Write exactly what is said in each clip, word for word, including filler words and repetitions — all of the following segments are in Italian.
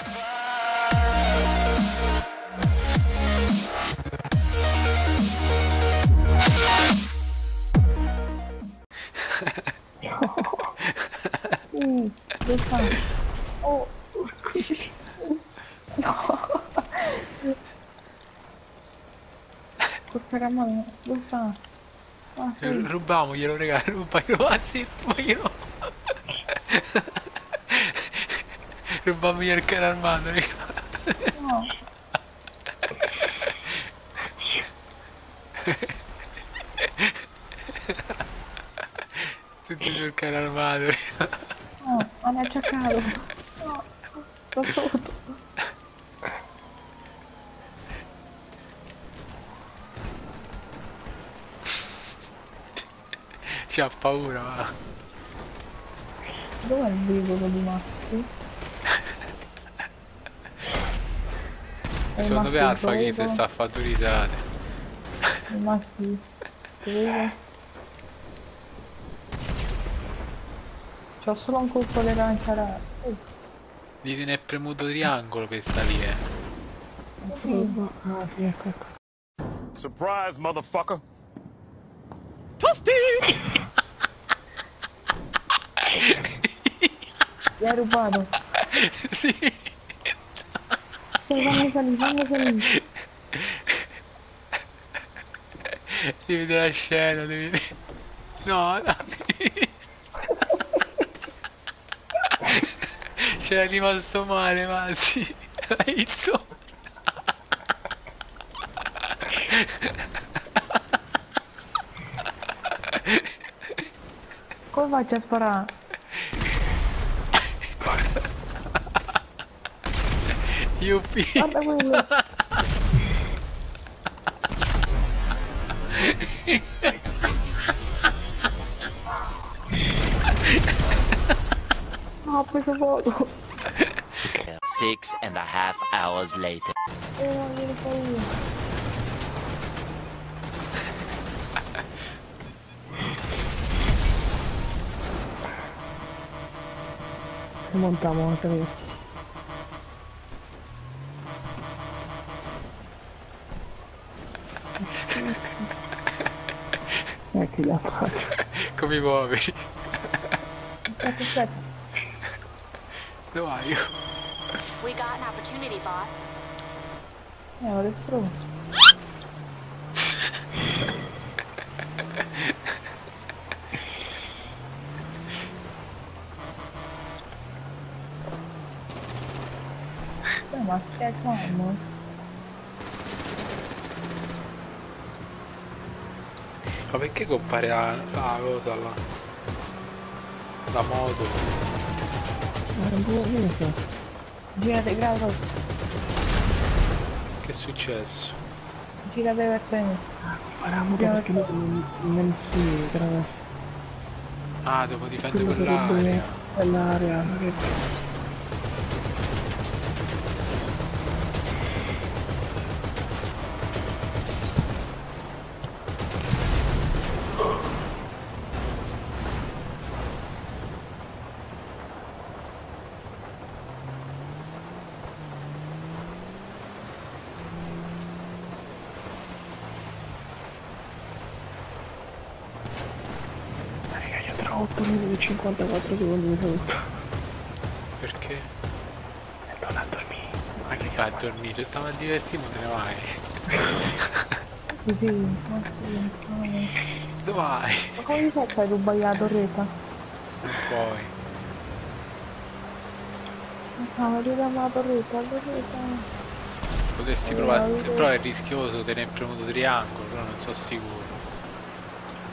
Oh, this one. Oh, no. Corriamo, lo sa. Ah, sì. Rubiamo, glielo regà, rubiamo, ah sì, voglio. Rubiamo il carro armato, regà. No. Tutti sul carro armato, regà. No, ma l'ha giocato. No, sto sotto. C'ha paura, ma... Dov'è il vicolo di Matti? Secondo me Alfa che si sta fatturizzando. Matti... Credo. C'ho solo un colpo di lancia. Oh. Gli tiene premuto triangolo per salire. Sì. Ah sì, ecco, ecco. Surprise, motherfucker! Toasty! Gli hai rubato? Sì. Sì, fammi salire, fammi salire. Devi vedere la scena, devi vedere... No, dai. C'è rimasto male, ma sì, l'hai visto? Come faccio a sparare? Yuppie! Guarda quello! No, ho preso fuoco! Six and a half hours later. Montamos a salir. Ecco la faccia. Come i poveri. Aspetta, aspetta. Dove vai io? We got an opportunity bot. Yeah, what is wrong? Come on, get one more. Ma perché compare la, la cosa là? La moto? Ma non può niente. Girate, grado. Che è successo? Girate per bene. Ah, comparavamo perché noi siamo immensini, attraverso. Ah, devo difendere quell'area. Quell'area, ma che... otto minuti e cinquantaquattro secondi di saluto. Perché? È tornato a dormire. Ma che va a dormire, ci stiamo a divertire, ma te ne vai. Sì, sì, ma sì. Dove vai? Ma come fai a rubare la torretta? Poi. Ma no, rubiamo la torretta, la torretta. Potresti allora, provare, però è rischioso, te ne è premuto triangolo, però non sono sicuro.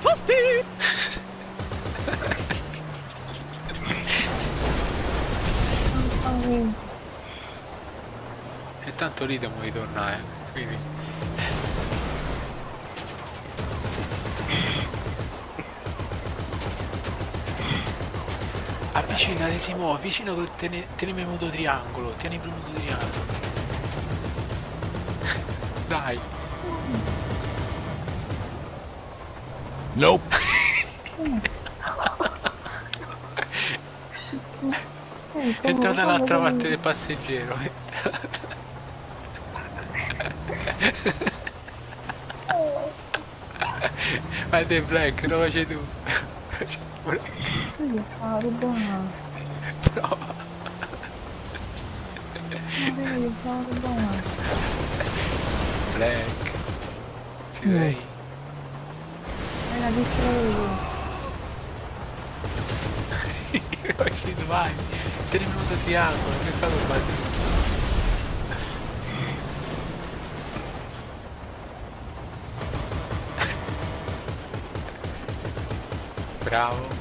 Tosti! E tanto lì devo ritornare, quindi... Avvicinati Simo, avvicina con tieni premuto triangolo, tieni premuto triangolo. Dai. Nope. Entra dall'altra parte del passeggero. Ma te Black, lo facci tu. Ah, che buono. Prova. Black. Ci sei? È la vittoria. Uscito, vai, tre minuti di angolo, che fa lo faccio? Bravo.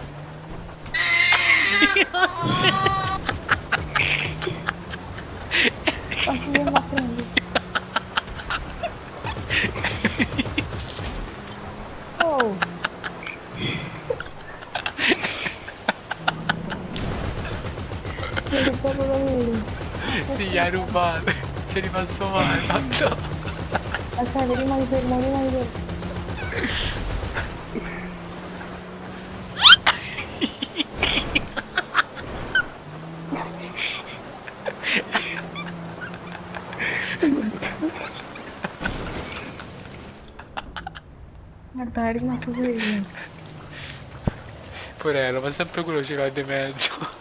Oh. Sì, gli hai rubato, ci ripasso male, tanto. Aspetta, rimani fermo, rimani fermo. Guarda, è rimasto fermo. Porello, ma sempre quello ci va di mezzo.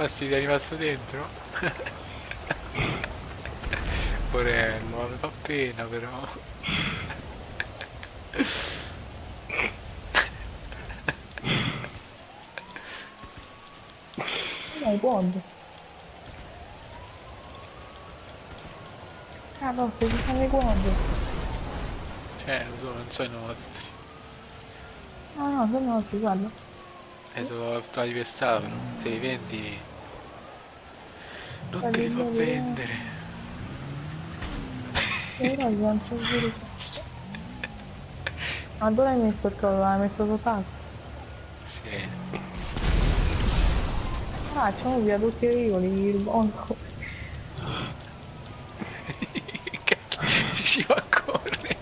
Ma si, ti è rimasto dentro? Porello, ma mi fa pena però. Dai, buono. Ah, no, ti fanno i guardi. Cioè, non so, non so i nostri. No, no, sono i nostri, guarda. E sono stati per Stavro, te li vendi? Non te li fa vendere. E ora non c'è più. Ma dove hai messo il collo? L'hai messo totale? Sì. Ah, c'hanno via tutti i rivoli, il bonco. Che cazzo, ci va a correre.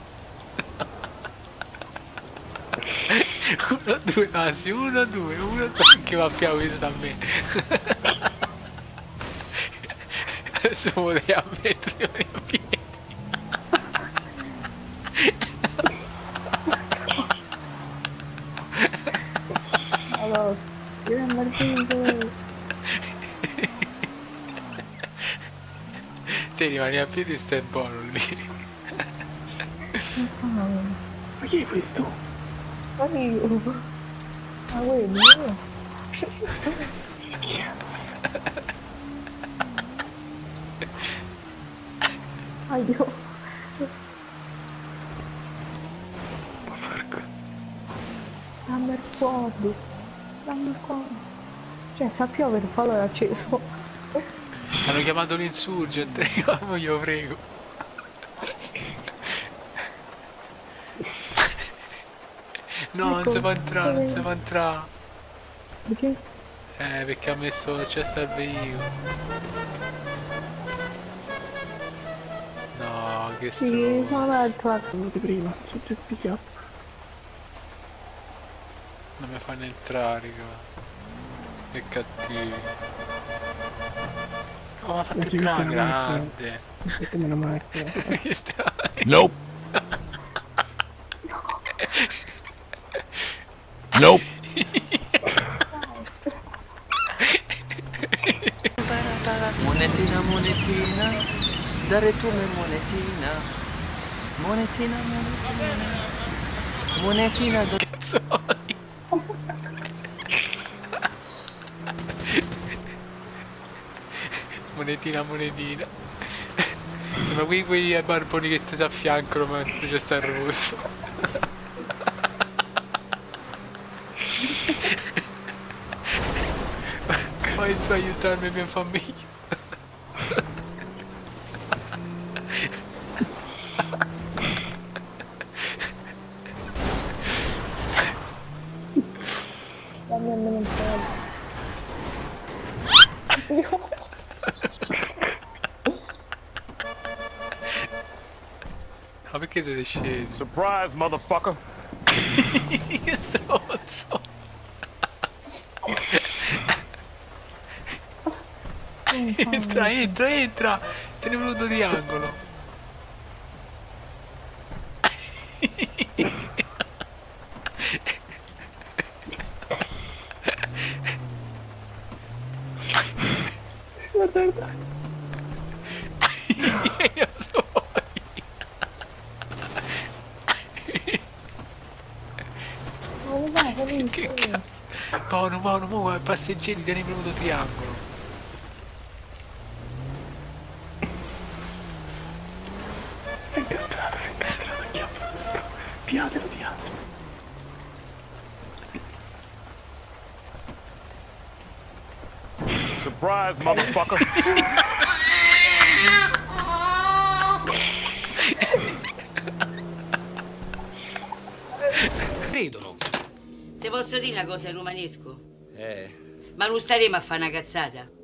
Uno, due, ah sì, uno, due, uno, due, che va piano questo a me. Adesso potrei ammettere i piedi. Allora, io non martino. Te rimani a piedi e stai buono lì. Ma chi è questo? Ma io. Ma quello? Che cazzo? Ay, Dios. Dammi il cordo. Dammi il cordo. Cioè, fa piovere, fallo è acceso. Hanno chiamato un insurgente, io non glielo prego. No, non si può entrare, non si può entrare. Perché? Eh, perché ha messo accesso al veicolo. No, che sì, sono... sono l'altra di prima, su G P K. Non mi fanno entrare, raga. Che cattivi. Oh, ma fate una grande. È come una marca. Nope. Nope. Monetina, monetina. Dare tu me monetina, monetina, monetina, monetina, da... Cazzo! Monetina, monetina. Sembra qui quei barboni che ti si affiancano ma c'è sta il rosso. Vai tu a aiutarmi mia famiglia. Ma perché siete scesi? Surprise, motherfucker! so und so. Entra, entra, entra! Te ne è venuto di angolo. Guarda, guarda. Io so. Ma vai, vai, che cazzo. Paolo, Paolo, mo' passeggeri, te ne è venuto di angolo. Piatelo, piatelo. Surprise, motherfucker. Vedono. Te posso dire una cosa in romanesco? Eh. Ma non staremo a fare una cazzata.